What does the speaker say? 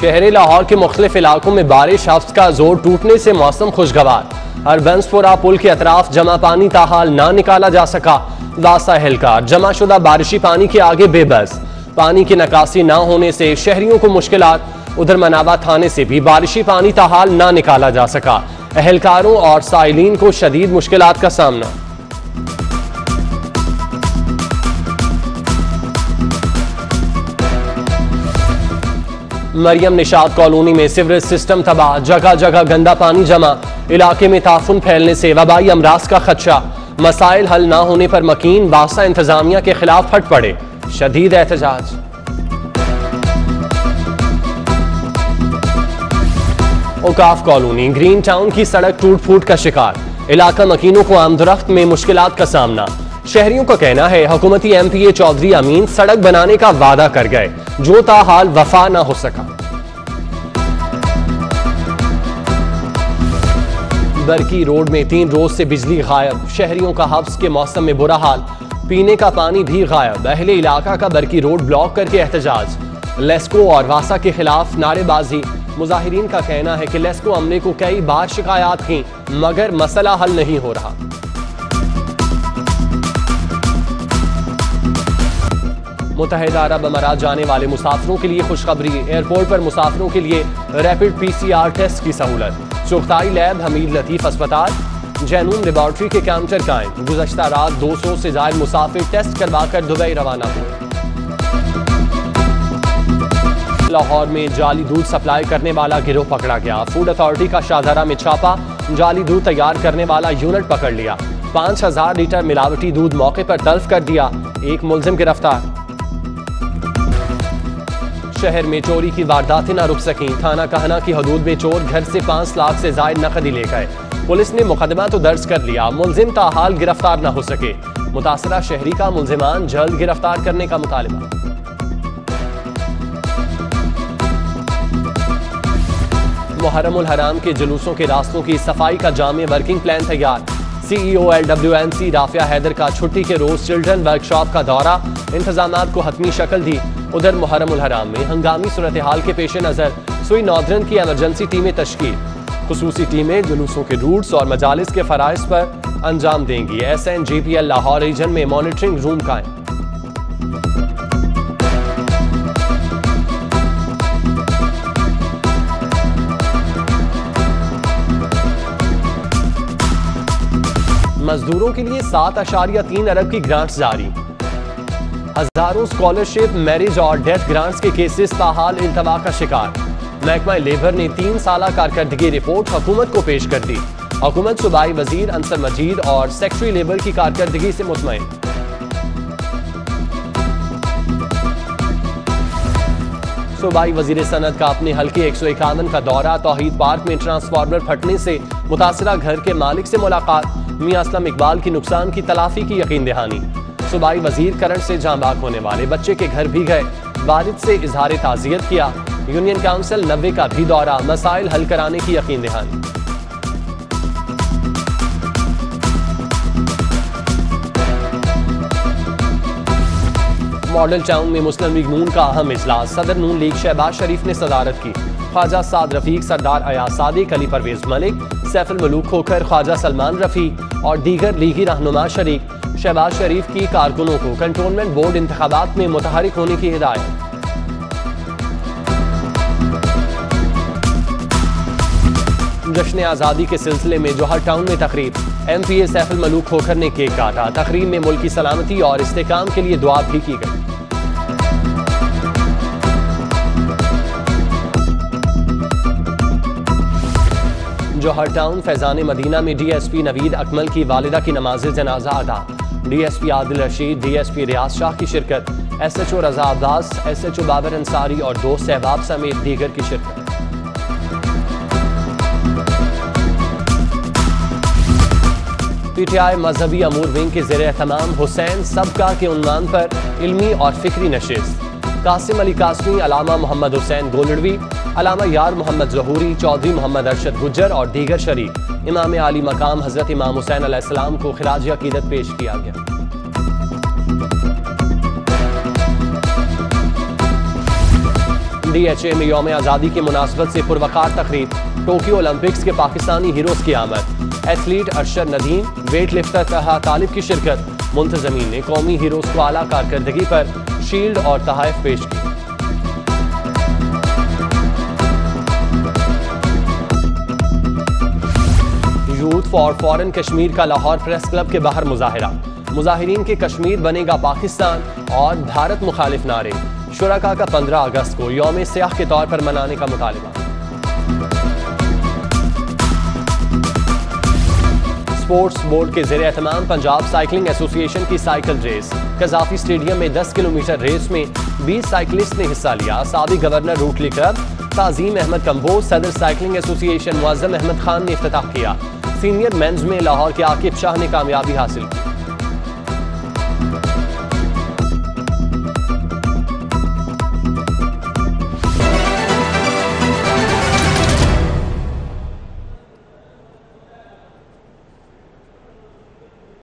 शहर लाहौर के मुख्तलिफ इलाकों में बारिश, हफ्स का जोर टूटने से मौसम खुशगवार। अरबंसपोरा पुल के अतराफ जमा पानी ताहाल ना निकाला जा सका। साहिल का जमा शुदा बारिशी पानी के आगे बेबस, पानी की निकासी ना होने से शहरियों को मुश्किलात। उधर मनावा थाने से भी बारिशी पानी ताहाल ना निकाला जा सका, अहलकारों और साइलीन को शदीद मुश्किलात का सामना। मरियम निशात कॉलोनी में सिवरेज सिस्टम तबाह, जगह जगह गंदा पानी जमा। इलाके में ताफुन फैलने से वबाई अमराज का खदशा। मसाइल हल ना होने पर मकीन बासा इंतजामिया के खिलाफ फट पड़े, शदीद एहतजाज। औकाफ कॉलोनी ग्रीन टाउन की सड़क टूट फूट का शिकार, इलाका मकीनों को आमदरफ्त में मुश्किलात का सामना। शहरियों का कहना है हुकूमती MPA चौधरी अमीन सड़क बनाने का वादा कर गए, जो ताहाल वफा ना हो सका। बरकी रोड में 3 रोज से बिजली गायब, शहरियों का हब्स के मौसम में बुरा हाल, पीने का पानी भी गायब। अहले इलाका का बरकी रोड ब्लॉक करके एहतजाज। लेस्को और वासा के खिलाफ नारेबाजी, मुजाहिरीन का कहना है कि लेस्को अमले को कई बार शिकायत की मगर मसला हल नहीं हो रहा। मुतहदा अरब अमारात जाने वाले मुसाफिरों के लिए खुशखबरी, एयरपोर्ट पर मुसाफिरों के लिए रैपिड PCR टेस्ट की सहूलत। चुगताई लैब हमीद लतीफ अस्पताल, जैनून लेबॉर्ट्री के काउंटर कायम। गुज़श्ता रात 200 से ज़ायद मुसाफिर टेस्ट करवाकर दुबई रवाना हुए। लाहौर में जाली दूध सप्लाई करने वाला गिरोह पकड़ा गया, फूड अथॉरिटी का शाहदरा में छापा। जाली दूध तैयार करने वाला यूनिट पकड़ लिया, 5000 लीटर मिलावटी दूध मौके पर तल्फ कर दिया, एक मुलजिम गिरफ्तार। शहर में चोरी की वारदातें ना रुक सकीं, थाना कहना की हदूद में चोर घर से 5 लाख से ज्यादा नकदी ले गए। पुलिस ने मुकदमा तो दर्ज कर लिया, मुलजिम ताहाल गिरफ्तार ना हो सके। मुतासरा शहरी का मुलजिमान जल्द गिरफ्तार करने का मुतालबा। मुहर्रम उल हराम के जुलूसों के रास्तों की सफाई का जामे वर्किंग प्लान तैयार। CEO LWNC राफिया हैदर का छुट्टी के रोज चिल्ड्रन वर्कशॉप का दौरा, इंतजामात को हतमी शक्ल दी। उधर मुहर्रम उल हराम में हंगामी सूरत हाल के पेश नज़र सुई नॉर्दर्न की एमरजेंसी टीमें तश्कील, खुसूसी टीमें जुलूसों के रूट्स और मजालिस के फराइज पर अंजाम देंगी। SNGPL लाहौर रीजन में मॉनिटरिंग रूम कायम। मजदूरों के लिए 7.3 अरब की ग्रांट्स जारी, हजारों स्कॉलरशिप, मैरिज और डेथ ग्रांट्स के केसेस ताहाल इल्तवा का शिकार। महकमा लेबर ने 3 साला कारकर्दगी रिपोर्ट हुकूमत को पेश कर दी। हुकूमत सूबाई वजीर अंसर मजीद और सेक्रेटरी लेबर की कारकर्दगी से मुतमईन। सूबाई वजीर सनत का अपने हल्के 151 का दौरा, तौहीद पार्क में ट्रांसफार्मर फटने से मुतासरा घर के मालिक से मुलाकात। मियां असलम इकबाल की नुकसान की तलाफी की यकीन दहानी। सूबाई वजीर करंट से जांबाक होने वाले बच्चे के घर भी गए, वालिद से इजहार ताज़ियत किया। यूनियन काउंसिल 90 का भी दौरा, मसाइल हल कराने की यकीन दहानी। मॉडल टाउन में मुस्लिम लीग नून का अहम इजलास, सदर नून लीग शहबाज शरीफ ने सदारत की। ख्वाजा साद रफीक, सरदार अयाज, सादिक अली, परवेज मलिक, सैफल मनू खोखर, ख्वाजा सलमान रफीक और दीगर लीगी रहनुमा शरीक। शहबाज शरीफ की कारकुनों को कंटोनमेंट बोर्ड इंतखाबात में मुतहरिक होने की हिदायत। जश्न आज़ादी के सिलसिले में जौहर टाउन में तकरीब, MPA सैफल मनू खोखर ने केक काटा। तकरीब में मुल्क की सलामती और इस्तेकाम के लिए दुआ भी की गई। जौहर टाउन फैजान मदीना में DSP नवीद अकमल की वालिदा की नमाज जनाजा अदा। DSP आदिल रशीद, DSP रिया शाह की शिरकत। SHO रजा अब्बास, SHO बाबर अंसारी और 2 सहबाब समेत दीगर की शिरकत। PTI मजहबी अमूर विंग के ज़ेर एहतमाम हुसैन सबका के उन्वान पर इल्मी और फिक्री नशिस्त। कासिम अली कासमी, अलामा मोहम्मद हुसैन गोलड़वी, अलामा यार मोहम्मद जहूरी, चौधरी मोहम्मद अरशद गुजर और दीगर शरीक। इमाम आली मकाम हजरत इमाम हुसैन अलैहिस्सलाम को खिराज अकीदत पेश किया गया। DHA में यौम आज़ादी के मुनासबत से पुरवकार तकरीब, टोक्यो ओलंपिक्स के पाकिस्तानी हीरोज़ की आमद, athlete Arshad Nadeem weightlifter Taha Talib की शिरकत। मुंतजमीन ने कौमी हीरोज़ को आला कारकर्दगी पर शील्ड और तोहफ़े पेश किए। यूथ फॉर फॉरेन कश्मीर का लाहौर प्रेस क्लब के बाहर मुजाहिरा, मुजाहिरीन के कश्मीर बनेगा पाकिस्तान और भारत मुखालिफ नारे। शुरका का 15 अगस्त को यौम सियाह के तौर पर मनाने का मुतालिबा। स्पोर्ट्स बोर्ड के ज़ेरे एहतमाम पंजाब साइकिलिंग एसोसिएशन की साइकिल रेस, कजाफी स्टेडियम में 10 किलोमीटर रेस में 20 साइकिलिस्ट ने हिस्सा लिया। साबिक गवर्नर रूटली क्लब ताजीम अहमद कंबोज सदर साइकिलिंग एसोसिएशन मुआज़म अहमद खान ने इफ्तिताह किया। सीनियर मेंस में लाहौर के आकिब शाह ने कामयाबी हासिल की।